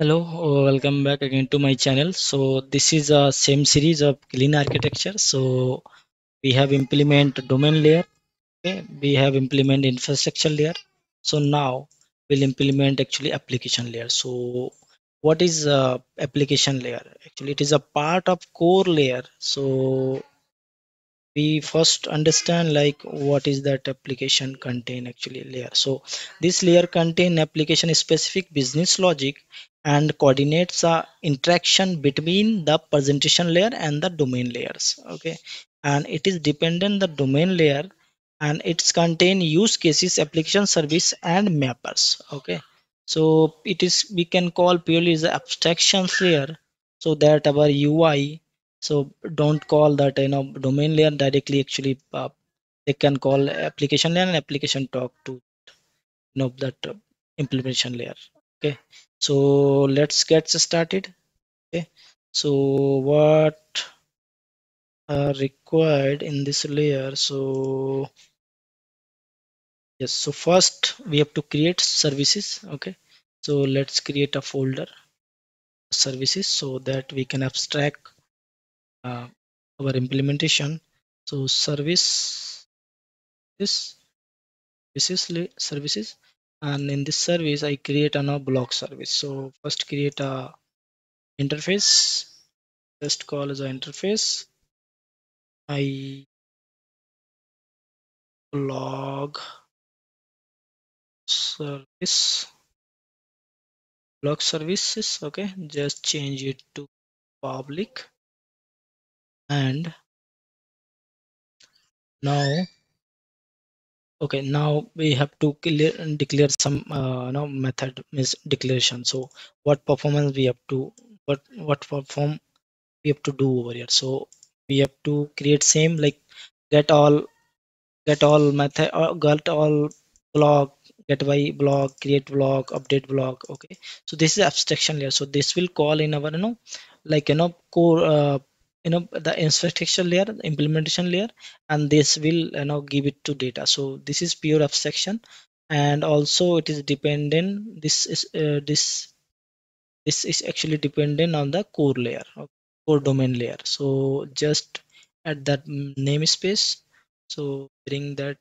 Hello, welcome back again to my channel. So this is a same series of Clean Architecture. So we have implement domain layer, okay? We have implement infrastructure layer. So now we'll implement actually application layer. So what is application layer? Actually it is a part of core layer. So we first understand like what is that application contain actually layer. So this layer contain application specific business logic and coordinates the interaction between the presentation layer and the domain layers, okay? And it is dependent the domain layer and it's contain use cases, application service and mappers, okay? So it is, we can call purely the abstractions layer, so that our UI, so don't call that, you know, domain layer directly. Actually they can call application layer and application talk to, you know, that implementation layer, okay? So let's get started, okay? So what are required in this layer? So yes, so first we have to create services, okay? So let's create a folder services so that we can abstract our implementation. So services, and in this service I create a block service. So first create a interface, just call as an interface I blog service, block services, okay? Just change it to public, and now okay, now we have to declare some method is declaration. So what perform we have to do over here. So we have to create same like get all method, or get all block, get by block, create block, update block, okay? So this is abstraction layer. So this will call in our core the infrastructure layer, implementation layer, and this will give it to data. So this is pure abstraction, and also it is dependent, this is actually dependent on the core layer, okay? Core domain layer. So just add that namespace, so bring that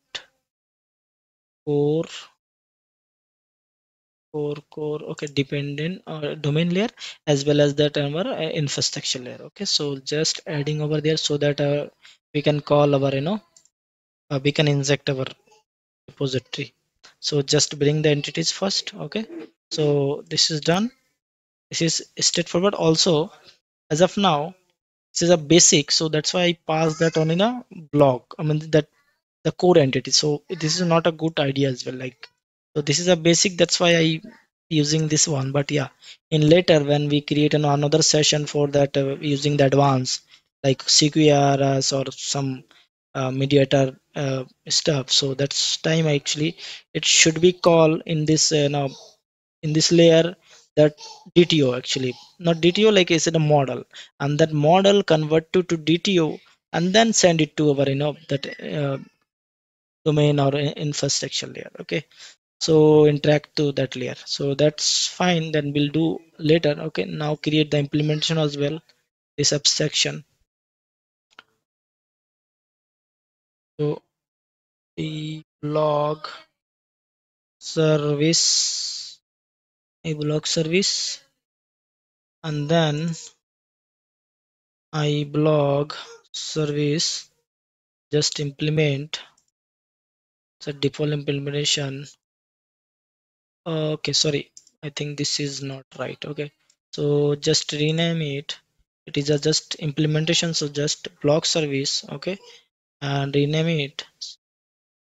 core, okay, dependent domain layer as well as that our infrastructure layer, okay? So just adding over there so that we can call our we can inject our repository. So just bring the entities first, okay? So this is done, this is straightforward. Also as of now this is a basic, so that's why I pass that on in a block, I mean that the core entity. So this is not a good idea as well, like, so this is a basic, that's why I using this one. But yeah, in later when we create another session for that using the advanced like CQRS or some mediator stuff, so that's time actually it should be called in this in this layer that DTO, actually not DTO, like I said a model, and that model convert to DTO and then send it to our that domain or infrastructure layer, okay? So interact to that layer, so that's fine, then we'll do later, okay? Now create the implementation as well, this abstraction. So a blog service, and then I blog service, just implement the default implementation. Okay, sorry, I think this is not right, okay? So just rename it, it is a just implementation, so just block service, okay? And rename it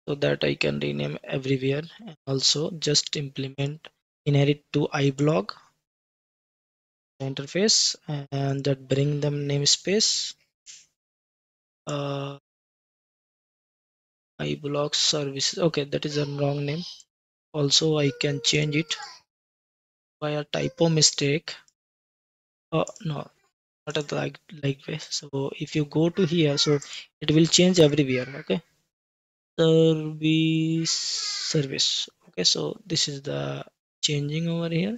so that I can rename everywhere. And also just implement inherit to iBlog interface, and that bring them namespace iBlog services, okay? That is a wrong name. Also I can change it by a typo mistake. Oh no, not like this. So if you go to here, so it will change everywhere, okay? Service, okay? So this is the changing over here.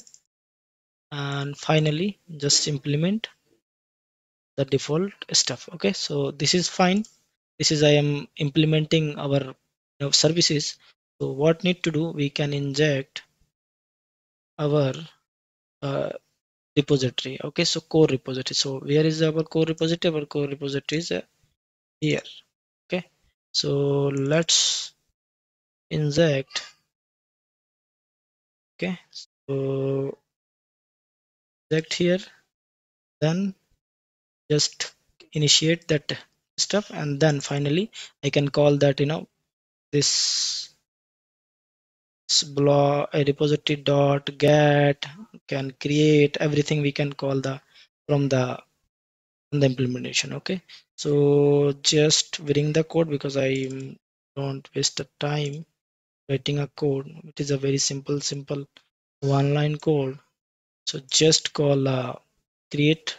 and finally just implement the default stuff. Okay, so this is fine. This is I am implementing our services. So what need to do, we can inject our repository. Okay, so core repository. So where is our core repository? Our core repository is here. Okay, so let's inject. Okay, so inject here, then just initiate that stuff, and then finally I can call that this block repository dot get, can create everything. We can call the from the implementation. Okay, so just reading the code because I don't waste the time writing a code. It is a very simple one line code. So just call create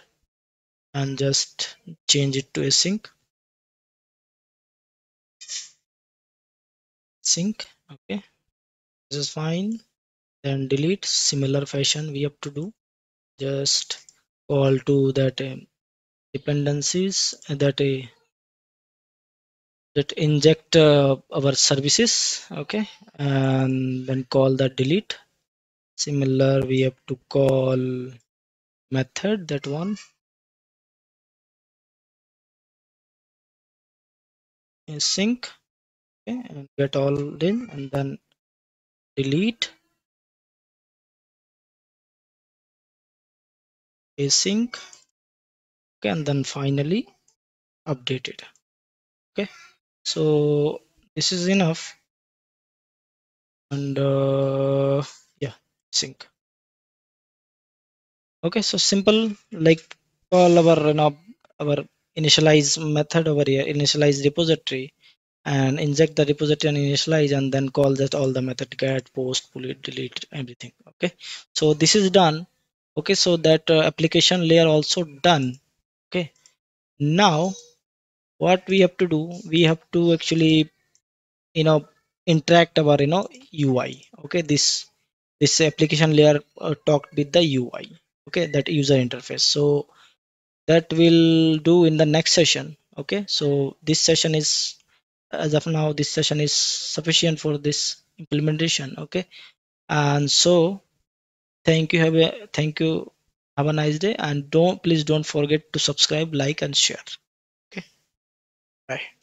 and just change it to async. Okay, this is fine. Then delete. Similar fashion we have to do, just call to that dependencies, that inject our services. Okay, and then call that delete. Similar we have to call method, that one async. Okay, and get all in and then delete async. Okay, and then finally update it. Okay, so this is enough. And yeah, sync. Okay, so simple, like call our initialize method over here, initialize repository, and inject the repository and initialize, and then call that all the method get, post, pull it, delete, everything. Okay, so this is done. Okay, so that application layer also done. Okay, now what we have to do, we have to actually interact our UI. okay, this application layer talked with the UI. okay, that user interface. So that will do in the next session. Okay, so this session is, as of now, this session is sufficient for this implementation. Okay, and so thank you. Have a nice day, and please don't forget to subscribe, like, and share. Okay, bye.